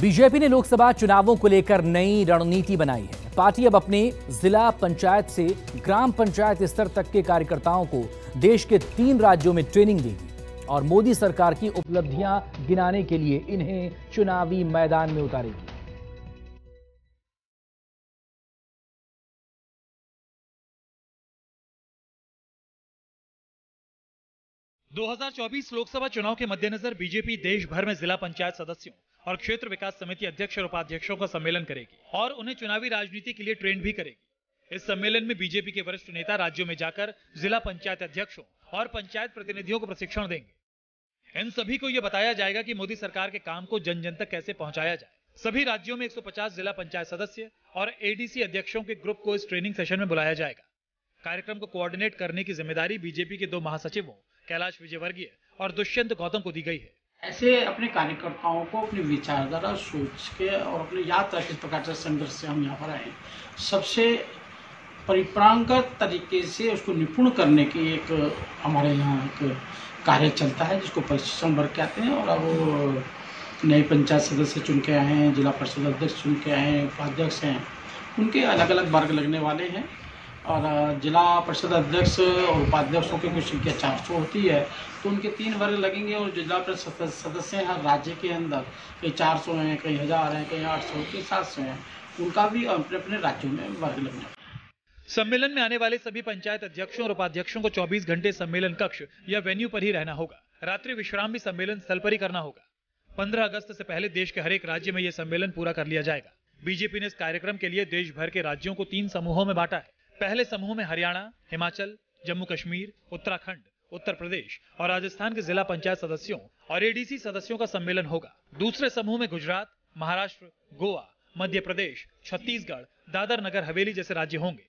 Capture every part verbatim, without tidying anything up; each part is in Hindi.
बीजेपी ने लोकसभा चुनावों को लेकर नई रणनीति बनाई है। पार्टी अब अपने जिला पंचायत से ग्राम पंचायत स्तर तक के कार्यकर्ताओं को देश के तीन राज्यों में ट्रेनिंग देगी और मोदी सरकार की उपलब्धियां गिनाने के लिए इन्हें चुनावी मैदान में उतारेगी। दो हज़ार चौबीस लोकसभा चुनाव के मद्देनजर बीजेपी देश भर में जिला पंचायत सदस्यों और क्षेत्र विकास समिति अध्यक्ष और उपाध्यक्षों का सम्मेलन करेगी और उन्हें चुनावी राजनीति के लिए ट्रेंड भी करेगी। इस सम्मेलन में बीजेपी के वरिष्ठ नेता राज्यों में जाकर जिला पंचायत अध्यक्षों और पंचायत प्रतिनिधियों को प्रशिक्षण देंगे। इन सभी को ये बताया जाएगा कि मोदी सरकार के काम को जन जन तक कैसे पहुंचाया जाए। सभी राज्यों में एक सौ पचास जिला पंचायत सदस्य और एडीसी अध्यक्षों के ग्रुप को इस ट्रेनिंग सेशन में बुलाया जाएगा। कार्यक्रम को कोऑर्डिनेट करने की जिम्मेदारी बीजेपी के दो महासचिवों कैलाश विजयवर्गीय और दुष्यंत गौतम को दी गई है। ऐसे अपने कार्यकर्ताओं को अपनी विचारधारा सोच के और अपनी यात्रा किस प्रकार से संघर्ष से हम यहाँ पर आए सबसे परिप्रांगत तरीके से उसको निपुण करने की एक हमारे यहाँ एक कार्य चलता है जिसको प्रशिक्षण वर्ग कहते हैं। और अब नए पंचायत सदस्य चुन के आए हैं, जिला परिषद अध्यक्ष चुन के आए हैं, उपाध्यक्ष हैं, उनके अलग अलग वर्ग लगने वाले हैं और जिला परिषद अध्यक्ष और उपाध्यक्षों की कुछ संख्या चार सौ होती है तो उनके तीन वर्ग लगेंगे। और जिला परिषद सदस्य हैं हर राज्य के अंदर, कहीं चार सौ हैं, कहीं हजार हैं, कहीं आठ सौ, कहीं सात सौ हैं, उनका भी अपने अपने राज्यों में वर्ग लगेंगे। सम्मेलन में आने वाले सभी पंचायत अध्यक्षों और उपाध्यक्षों को चौबीस घंटे सम्मेलन कक्ष या वेन्यू पर ही रहना होगा। रात्रि विश्राम भी सम्मेलन स्थल पर ही करना होगा। पंद्रह अगस्त से पहले देश के हर एक राज्य में यह सम्मेलन पूरा कर लिया जाएगा। बीजेपी ने इस कार्यक्रम के लिए देश भर के राज्यों को तीन समूहों में बांटा है। पहले समूह में हरियाणा, हिमाचल, जम्मू कश्मीर, उत्तराखंड, उत्तर प्रदेश और राजस्थान के जिला पंचायत सदस्यों और एडीसी सदस्यों का सम्मेलन होगा। दूसरे समूह में गुजरात, महाराष्ट्र, गोवा, मध्य प्रदेश, छत्तीसगढ़, दादर नगर हवेली जैसे राज्य होंगे।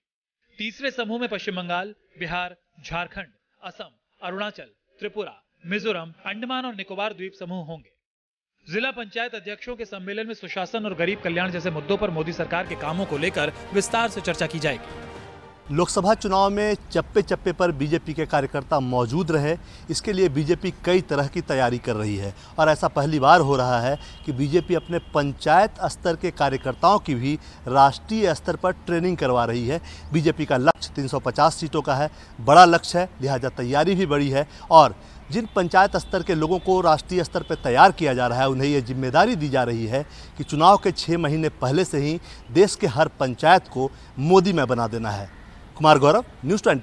तीसरे समूह में पश्चिम बंगाल, बिहार, झारखंड, असम, अरुणाचल, त्रिपुरा, मिजोरम, अंडमान और निकोबार द्वीप समूह होंगे। जिला पंचायत अध्यक्षों के सम्मेलन में सुशासन और गरीब कल्याण जैसे मुद्दों पर मोदी सरकार के कामों को लेकर विस्तार से चर्चा की जाएगी। लोकसभा चुनाव में चप्पे चप्पे पर बीजेपी के कार्यकर्ता मौजूद रहे, इसके लिए बीजेपी कई तरह की तैयारी कर रही है और ऐसा पहली बार हो रहा है कि बीजेपी अपने पंचायत स्तर के कार्यकर्ताओं की भी राष्ट्रीय स्तर पर ट्रेनिंग करवा रही है। बीजेपी का लक्ष्य तीन सौ पचास सीटों का है, बड़ा लक्ष्य है, लिहाजा तैयारी भी बड़ी है और जिन पंचायत स्तर के लोगों को राष्ट्रीय स्तर पर तैयार किया जा रहा है उन्हें ये जिम्मेदारी दी जा रही है कि चुनाव के छः महीने पहले से ही देश के हर पंचायत को मोदी में बना देना है। मार्ग गौरव न्यूज़ ट्वेंटी